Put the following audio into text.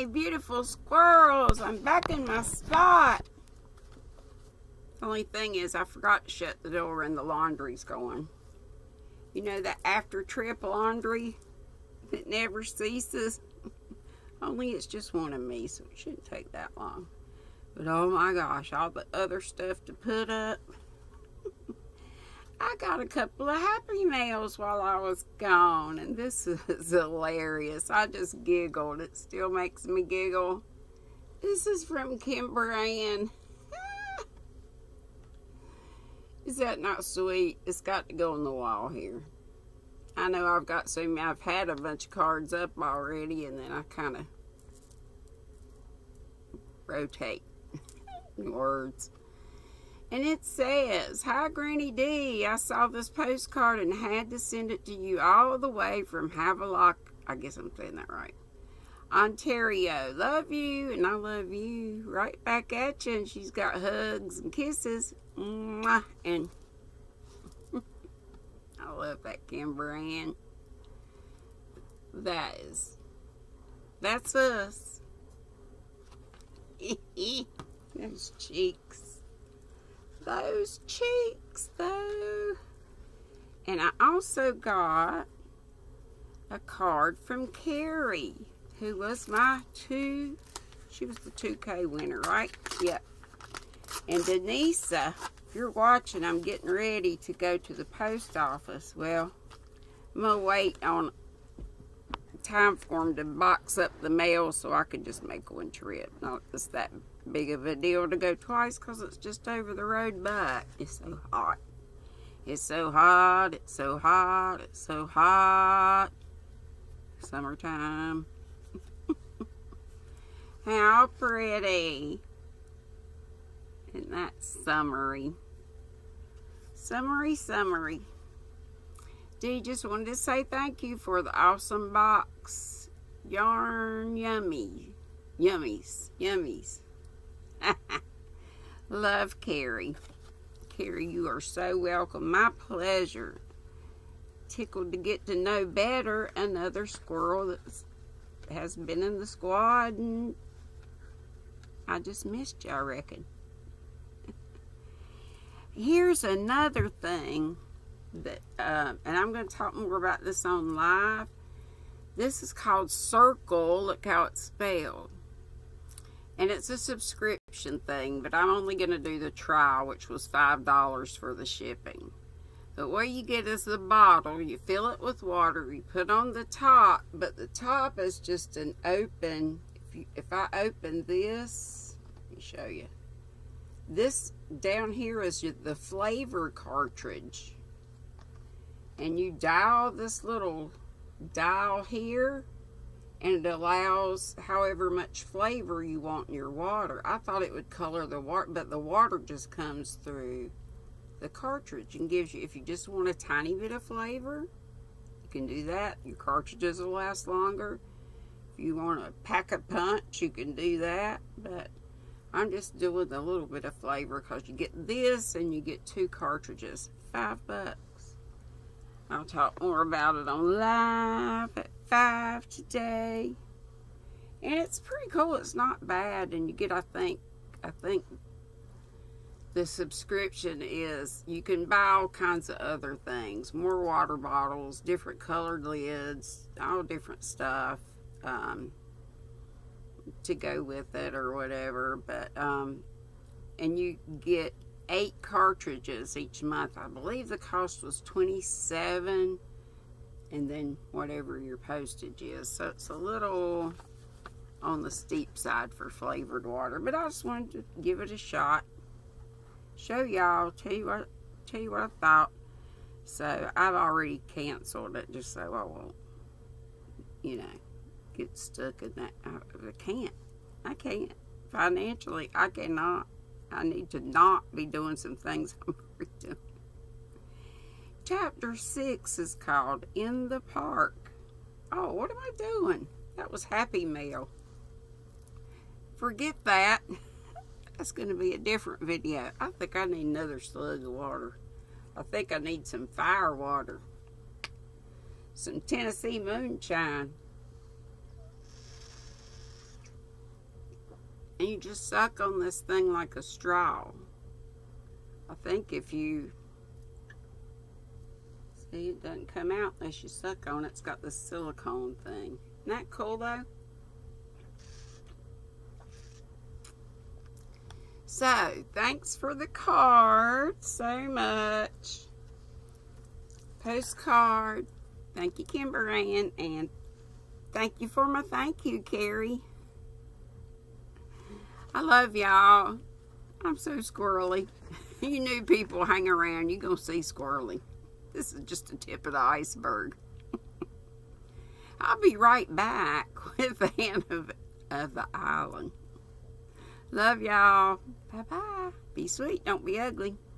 Hey, beautiful squirrels, I'm back in my spot. Only thing is, I forgot to shut the door and the laundry's going. You know, that after-trip laundry that never ceases? Only it's just one of me, so it shouldn't take that long. But oh my gosh, all the other stuff to put up. I got a couple of happy mails while I was gone, and this is hilarious. I just giggled. It still makes me giggle. This is from Kimber Ann. Is that not sweet? It's got to go on the wall here. I know I've got so many. I've had a bunch of cards up already, and then I kind of rotate words. And it says, "Hi, Granny D. I saw this postcard and had to send it to you all the way from Havelock." I guess I'm saying that right. "Ontario. Love you, and I love you. Right back at you." And she's got hugs and kisses. Mwah. And I love that, Kimber Ann. That's us. Those cheeks. Those cheeks, though. And I also got a card from Carrie, who was she was the 2K winner, right? Yep. And Denisa, if you're watching, I'm getting ready to go to the post office. Well, I'm going to wait on time for them to box up the mail so I can just make one trip. Not it's that big of a deal to go twice because it's just over the road, but it's so hot. It's so hot, it's so hot, it's so hot. Summertime. How pretty. And that's summery. Summery, summery. D, just wanted to say thank you for the awesome box. Yarn yummy. Yummies. Yummies. Love, Carrie. Carrie, you are so welcome. My pleasure. Tickled to get to know better another squirrel that has been in the squad, and I just missed you, I reckon. Here's another thing that, and I'm going to talk more about this on live. This is called Circle. Look how it's spelled. And it's a subscription thing, but I'm only going to do the trial, which was $5 for the shipping. But what you get is the bottle. You fill it with water. You put on the top, but the top is just an open. If I open this, let me show you. This down here is the flavor cartridge, and you dial this little dial here, and it allows however much flavor you want in your water. I thought it would color the water, but the water just comes through the cartridge and gives you, if you just want a tiny bit of flavor, you can do that. Your cartridges will last longer. If you want to pack a punch, you can do that, but I'm just doing a little bit of flavor because you get this and you get 2 cartridges. $5. I'll talk more about it on live at 5 today. And it's pretty cool. It's not bad. And you get, I think the subscription is you can buy all kinds of other things. More water bottles, different colored lids, all different stuff. To go with it or whatever, but and you get 8 cartridges each month. I believe the cost was $27, and then whatever your postage is, so it's a little on the steep side for flavored water, but I just wanted to give it a shot, show y'all, tell you what I thought. So I've already canceled it just so I won't, you know, get stuck in that. I can't financially. I cannot. I need to not be doing some things I'm already doing. Chapter 6 is called In the Park. Oh, what am I doing? That was Happy Meal. Forget that. That's going to be a different video. I think I need another slug of water. I think I need some fire water. Some Tennessee moonshine. and you just suck on this thing like a straw. I think if you see, it doesn't come out unless you suck on it. It's got this silicone thing. Isn't that cool though? So, thanks for the card so much. Postcard. Thank you, Kimber Ann, and thank you for my thank you, Carrie. I love y'all. I'm so squirrely. You new people, hang around. You're going to see squirrely. This is just the tip of the iceberg. I'll be right back with the end of the island. Love y'all. Bye-bye. Be sweet. Don't be ugly.